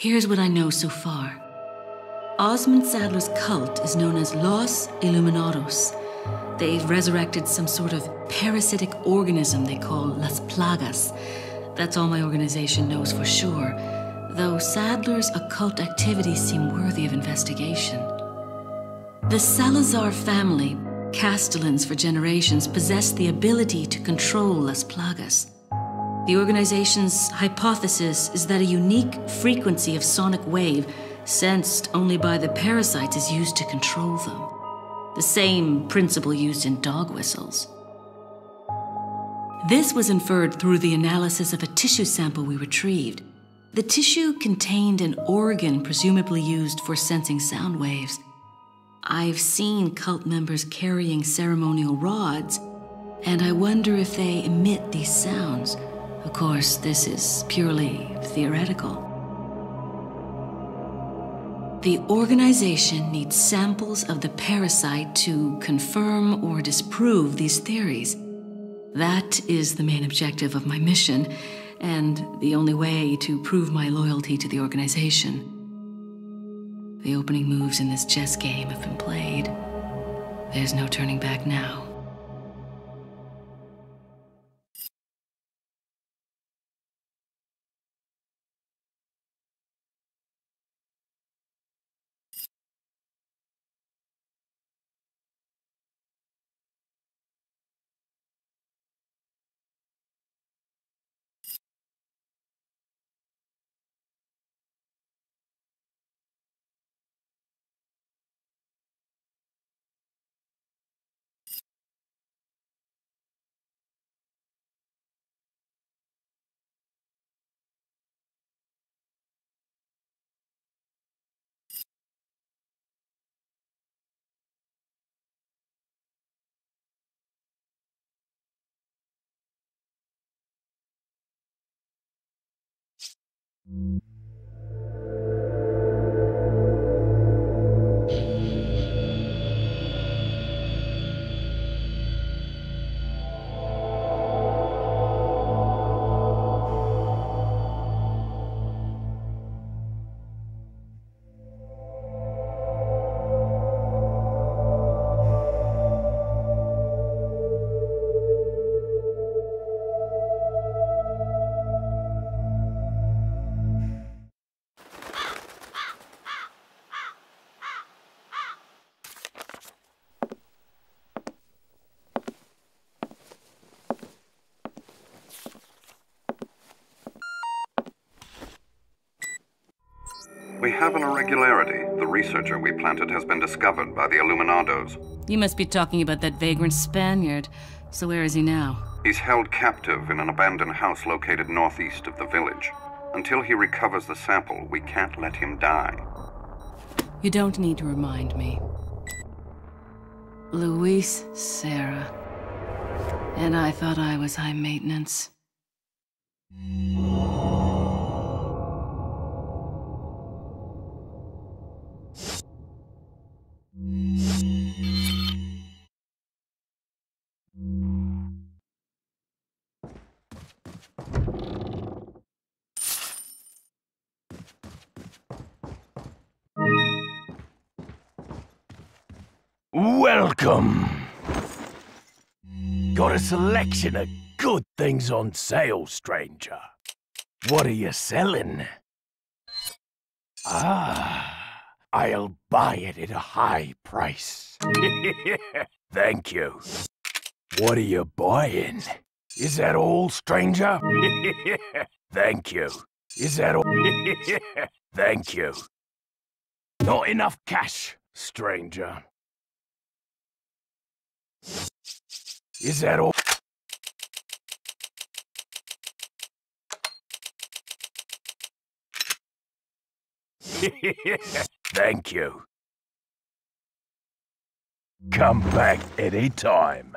Here's what I know so far. Osmond Sadler's cult is known as Los Illuminados. They've resurrected some sort of parasitic organism they call Las Plagas. That's all my organization knows for sure, though Sadler's occult activities seem worthy of investigation. The Salazar family, Castellans for generations, possessed the ability to control Las Plagas. The organization's hypothesis is that a unique frequency of sonic wave sensed only by the parasites is used to control them. The same principle used in dog whistles. This was inferred through the analysis of a tissue sample we retrieved. The tissue contained an organ presumably used for sensing sound waves. I've seen cult members carrying ceremonial rods, and I wonder if they emit these sounds. Of course, this is purely theoretical. The organization needs samples of the parasite to confirm or disprove these theories. That is the main objective of my mission, and the only way to prove my loyalty to the organization. The opening moves in this chess game have been played. There's no turning back now. We have an irregularity. The researcher we planted has been discovered by the Illuminados. You must be talking about that vagrant Spaniard. So where is he now? He's held captive in an abandoned house located northeast of the village. Until he recovers the sample, we can't let him die. You don't need to remind me. Luis Sera. And I thought I was high maintenance. Welcome! Got a selection of good things on sale, stranger. What are you selling? Ah, I'll buy it at a high price. Thank you. What are you buying? Is that all, stranger? Thank you. Is that all? Thank you. Not enough cash, stranger. Is that all? Thank you. Come back any time.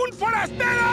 un forastero!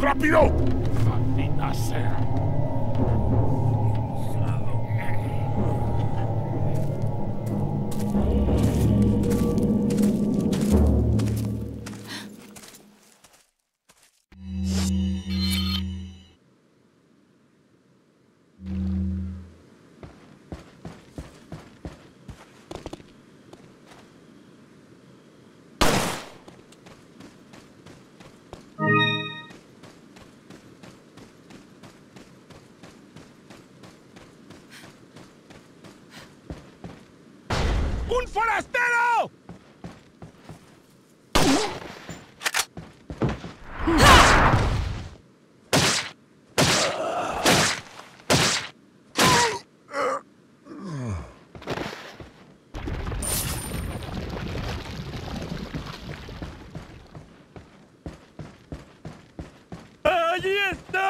¡Rápido! ¡Maldita sea! ¡Un forastero! ¡Allí está!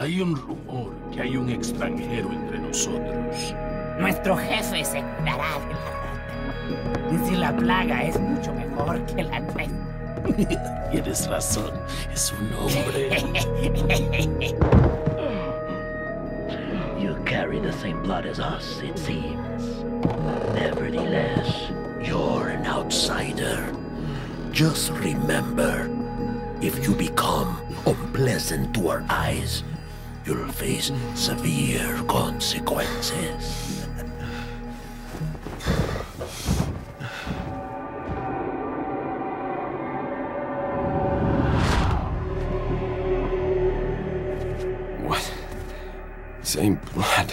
Hay un rumor que hay un extranjero entre nosotros. Nuestro jefe se curará de la rata. Dice la plaga es mucho mejor que la nuestra. Tienes razón, es un hombre. You carry the same blood as us, it seems. Nevertheless, you're an outsider. Just remember, if you become unpleasant to our eyes, you'll face severe consequences. What? Same blood.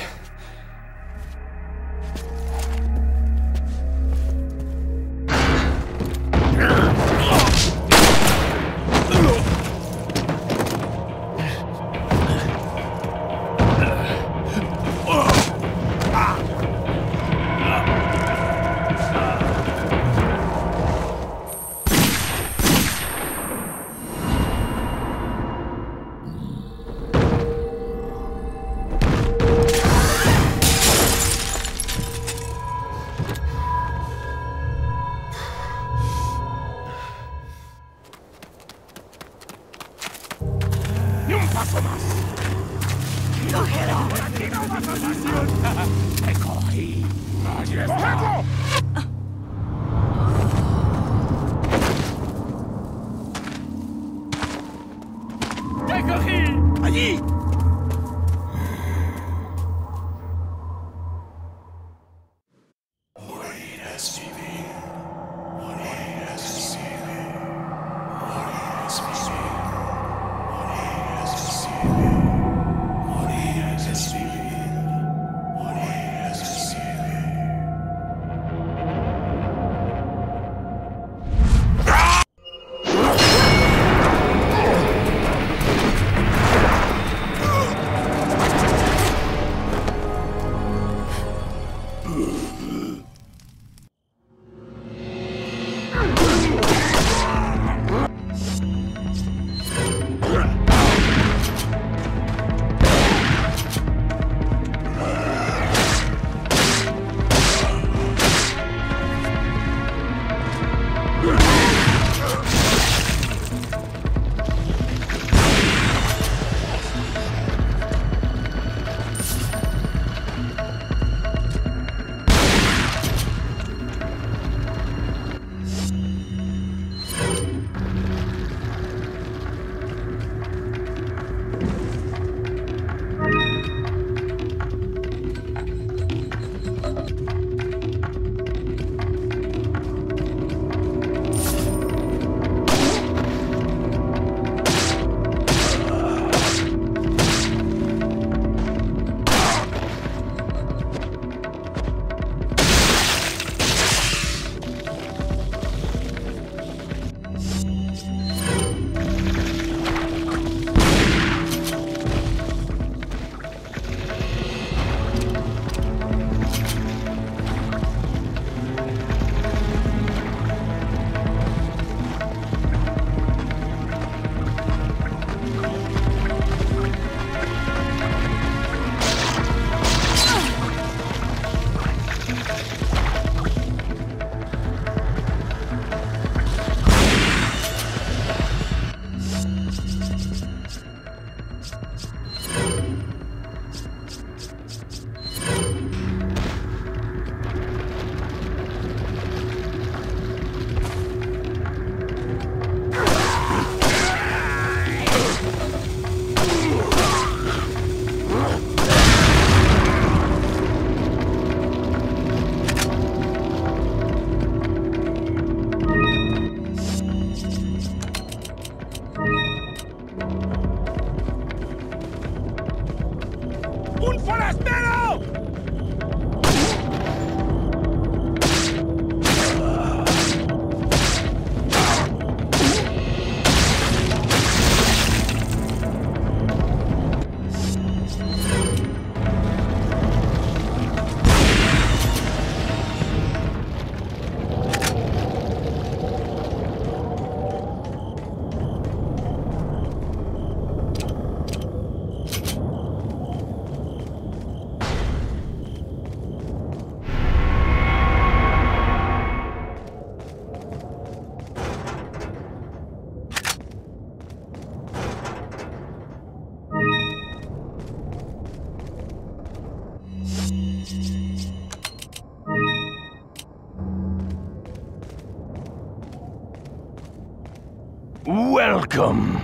Welcome.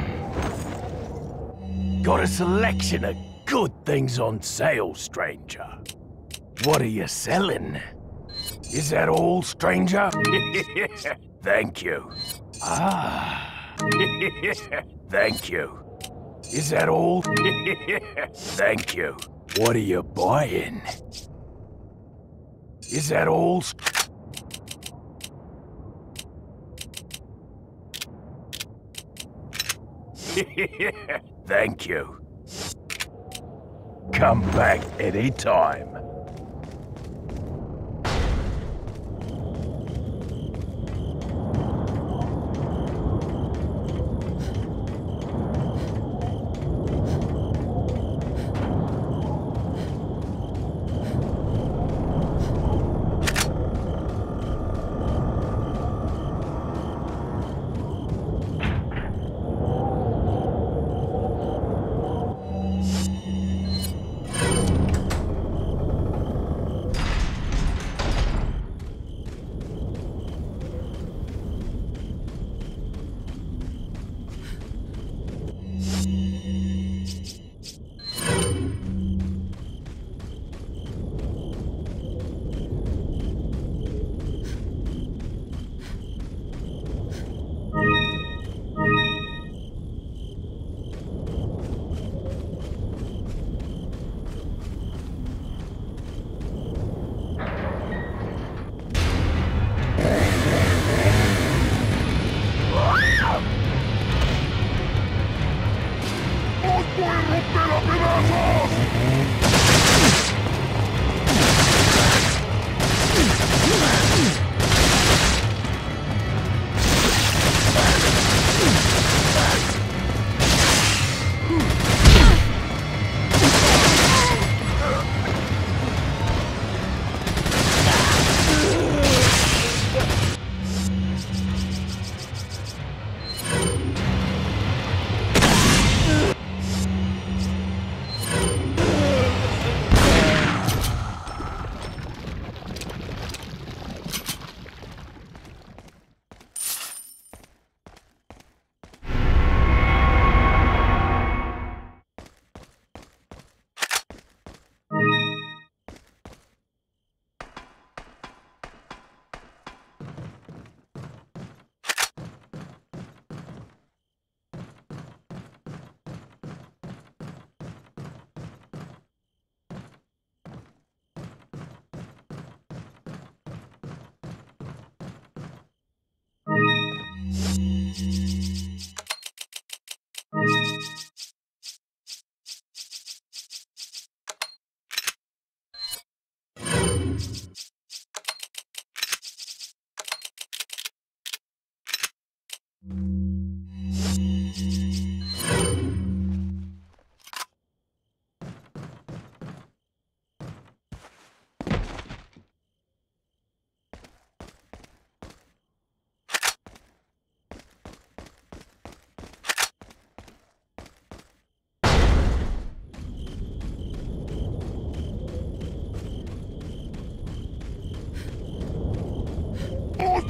Got a selection of good things on sale, stranger. What are you selling? Is that all, stranger? Thank you. Ah. Thank you. Is that all? Thank you. What are you buying? Is that all? Thank you. Come back any time.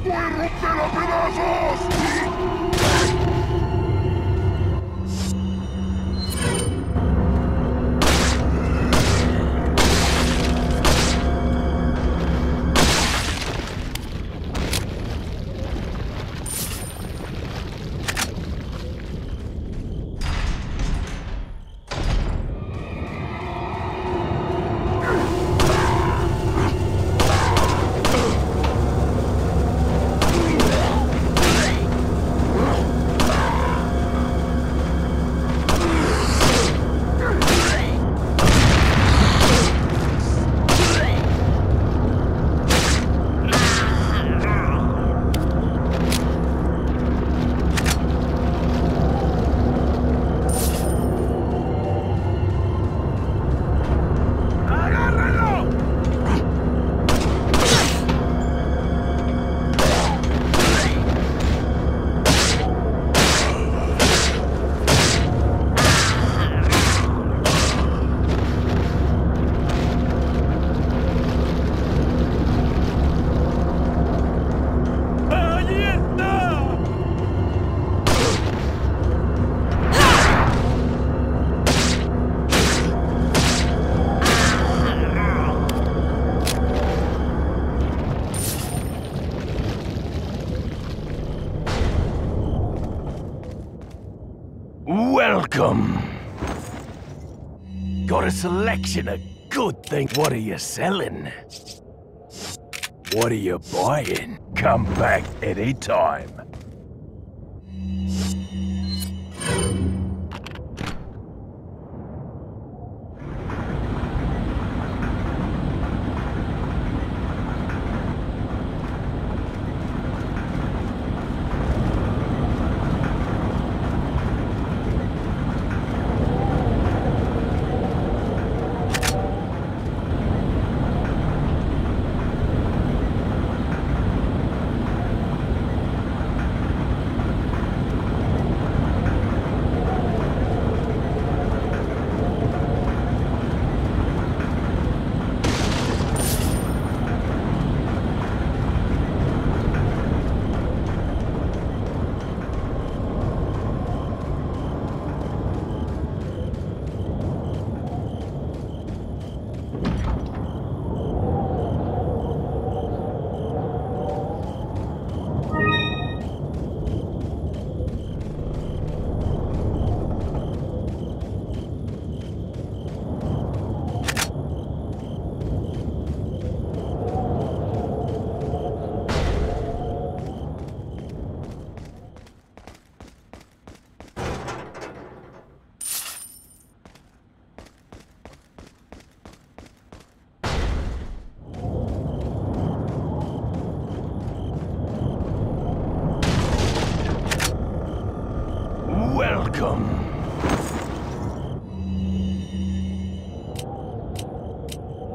¡Voy a romper a pedazos! Welcome. Got a selection of good things. What are you selling? What are you buying? Come back anytime.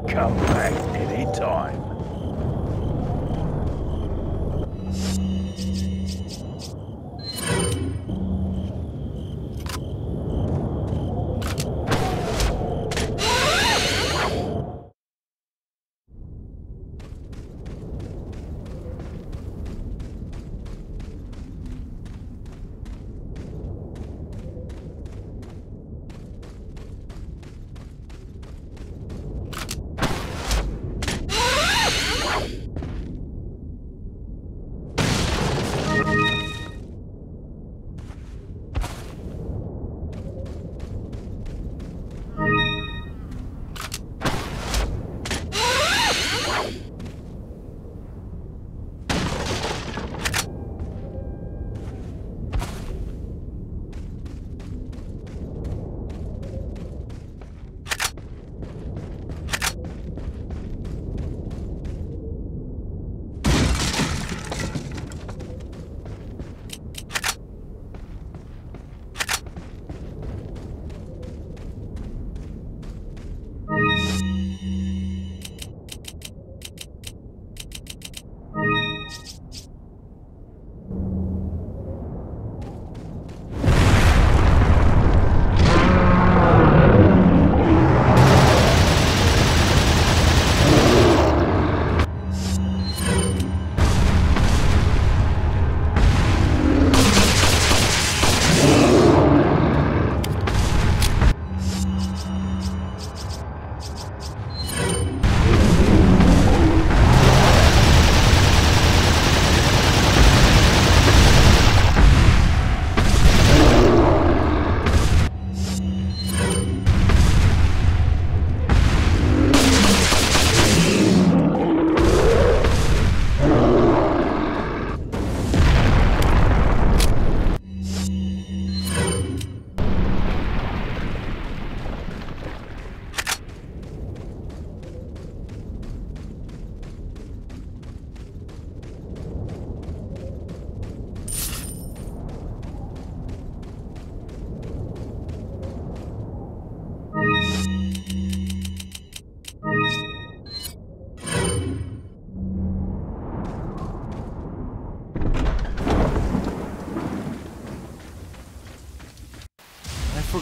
Come back anytime.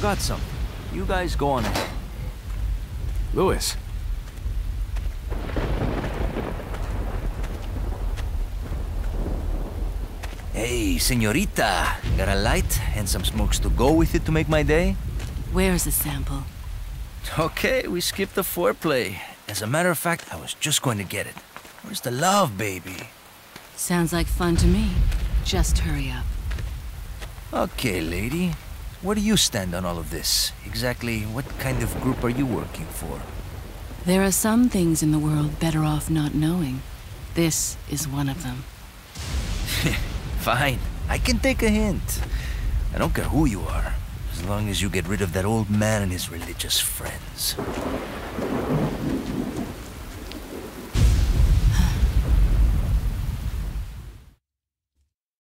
Got something. You guys go on ahead. Luis. Hey, señorita. Got a light and some smokes to go with it to make my day? Where's the sample? Okay, we skipped the foreplay. As a matter of fact, I was just going to get it. Where's the love, baby? Sounds like fun to me. Just hurry up. Okay, lady. Where do you stand on all of this? Exactly what kind of group are you working for? There are some things in the world better off not knowing. This is one of them. Fine. I can take a hint. I don't care who you are, as long as you get rid of that old man and his religious friends.